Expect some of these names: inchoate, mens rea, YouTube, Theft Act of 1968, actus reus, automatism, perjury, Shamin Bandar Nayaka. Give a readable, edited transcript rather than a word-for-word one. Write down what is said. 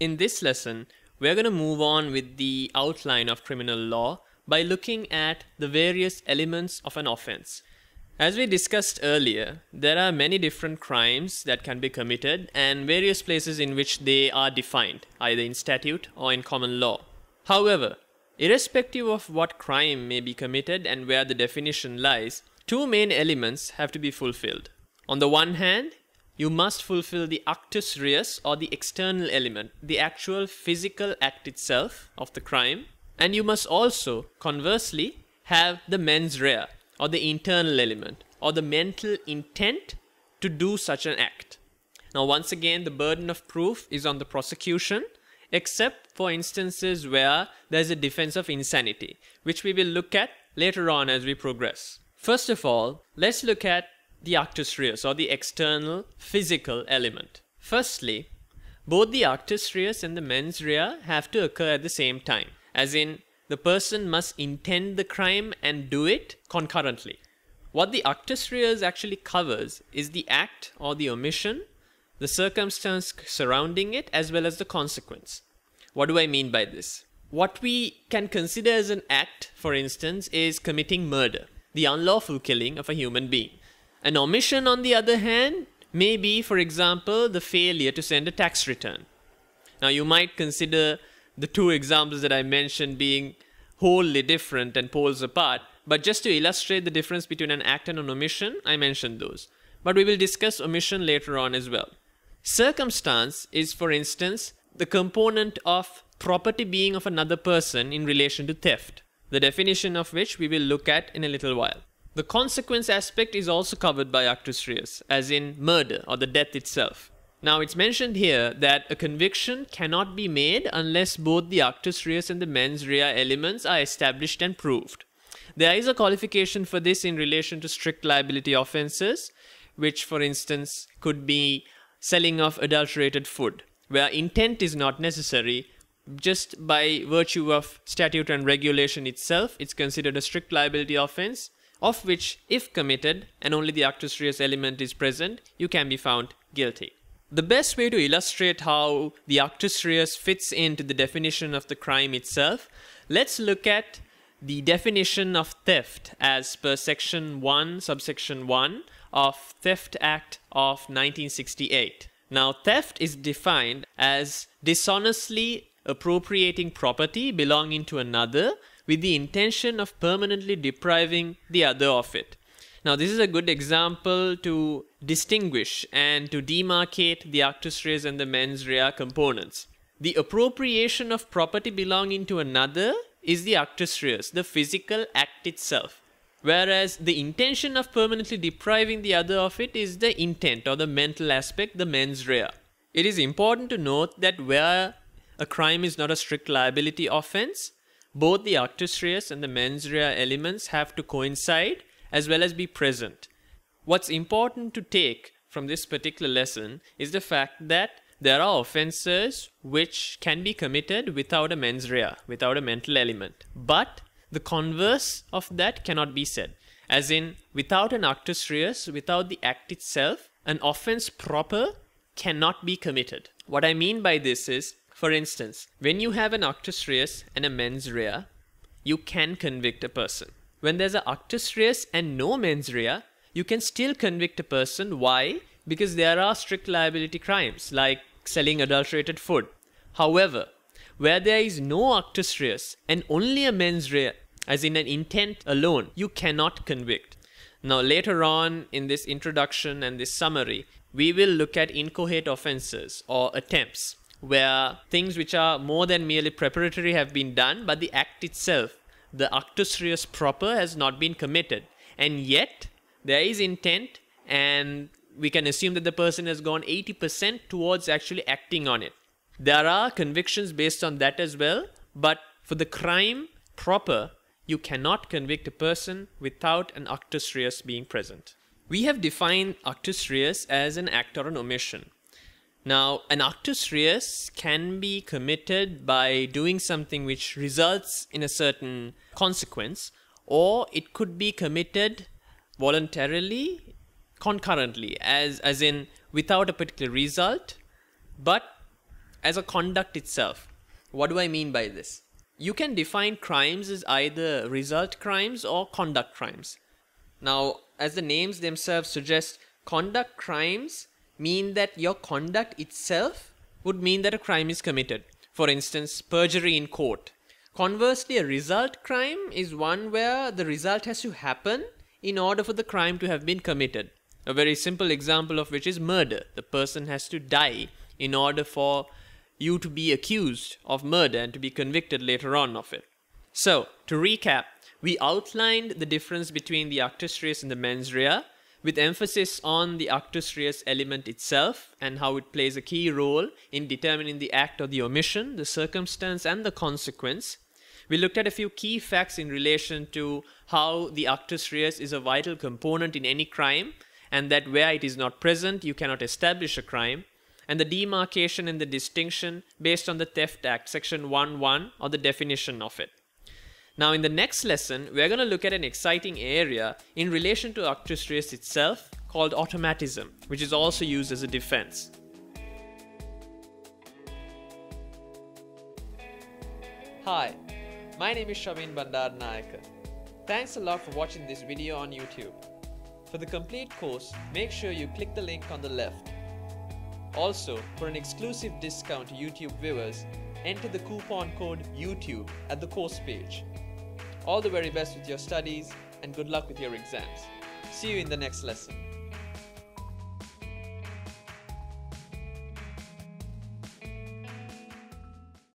In this lesson, we're going to move on with the outline of criminal law by looking at the various elements of an offense. As we discussed earlier, there are many different crimes that can be committed and various places in which they are defined, either in statute or in common law. However, irrespective of what crime may be committed and where the definition lies, two main elements have to be fulfilled. On the one hand, you must fulfill the actus reus, or the external element, the actual physical act itself of the crime. And you must also, conversely, have the mens rea, or the internal element, or the mental intent to do such an act. Now, once again, the burden of proof is on the prosecution, except for instances where there's a defense of insanity, which we will look at later on as we progress. First of all, let's look at the actus reus, or the external physical element. Firstly, both the actus reus and the mens rea have to occur at the same time, as in the person must intend the crime and do it concurrently. What the actus reus actually covers is the act or the omission, the circumstance surrounding it, as well as the consequence. What do I mean by this? What we can consider as an act, for instance, is committing murder, the unlawful killing of a human being. An omission, on the other hand, may be, for example, the failure to send a tax return. Now, you might consider the two examples that I mentioned being wholly different and poles apart, but just to illustrate the difference between an act and an omission, I mentioned those. But we will discuss omission later on as well. Circumstance is, for instance, the component of property being of another person in relation to theft, the definition of which we will look at in a little while. The consequence aspect is also covered by actus reus, as in murder or the death itself. Now, it's mentioned here that a conviction cannot be made unless both the actus reus and the mens rea elements are established and proved. There is a qualification for this in relation to strict liability offenses, which, for instance, could be selling of adulterated food, where intent is not necessary. Just by virtue of statute and regulation itself, it's considered a strict liability offense, of which, if committed, and only the actus reus element is present, you can be found guilty. The best way to illustrate how the actus reus fits into the definition of the crime itself, let's look at the definition of theft as per Section 1, Subsection 1 of Theft Act of 1968. Now, theft is defined as dishonestly appropriating property belonging to another with the intention of permanently depriving the other of it. Now, this is a good example to distinguish and to demarcate the actus reus and the mens rea components. The appropriation of property belonging to another is the actus reus, the physical act itself, whereas the intention of permanently depriving the other of it is the intent or the mental aspect, the mens rea. It is important to note that where a crime is not a strict liability offense, both the actus reus and the mens rea elements have to coincide as well as be present. What's important to take from this particular lesson is the fact that there are offenses which can be committed without a mens rea, without a mental element. But the converse of that cannot be said. As in, without an actus reus, without the act itself, an offense proper cannot be committed. What I mean by this is, for instance, when you have an actus reus and a mens rea, you can convict a person. When there's an actus reus and no mens rea, you can still convict a person. Why? Because there are strict liability crimes like selling adulterated food. However, where there is no actus reus and only a mens rea, as in an intent alone, you cannot convict. Now, later on in this introduction and this summary, we will look at inchoate offenses or attempts, where things which are more than merely preparatory have been done, but the act itself, the actus reus proper, has not been committed. And yet, there is intent, and we can assume that the person has gone 80% towards actually acting on it. There are convictions based on that as well, but for the crime proper, you cannot convict a person without an actus reus being present. We have defined actus reus as an act or an omission. Now, an actus reus can be committed by doing something which results in a certain consequence, or it could be committed voluntarily, concurrently, as in without a particular result, but as a conduct itself. What do I mean by this? You can define crimes as either result crimes or conduct crimes. Now, as the names themselves suggest, conduct crimes mean that your conduct itself would mean that a crime is committed. For instance, perjury in court. Conversely, a result crime is one where the result has to happen in order for the crime to have been committed. A very simple example of which is murder. The person has to die in order for you to be accused of murder and to be convicted later on of it. So, to recap, we outlined the difference between the actus reus and the mens rea, with emphasis on the actus reus element itself and how it plays a key role in determining the act or the omission, the circumstance and the consequence. We looked at a few key facts in relation to how the actus reus is a vital component in any crime, and that where it is not present, you cannot establish a crime, and the demarcation and the distinction based on the Theft Act, Section 1.1, or the definition of it. Now in the next lesson, we're going to look at an exciting area in relation to actus reus itself called automatism, which is also used as a defense. Hi, my name is Shamin Bandar Nayaka. Thanks a lot for watching this video on YouTube. For the complete course, make sure you click the link on the left. Also, for an exclusive discount to YouTube viewers, enter the coupon code YouTube at the course page. All the very best with your studies and good luck with your exams. See you in the next lesson.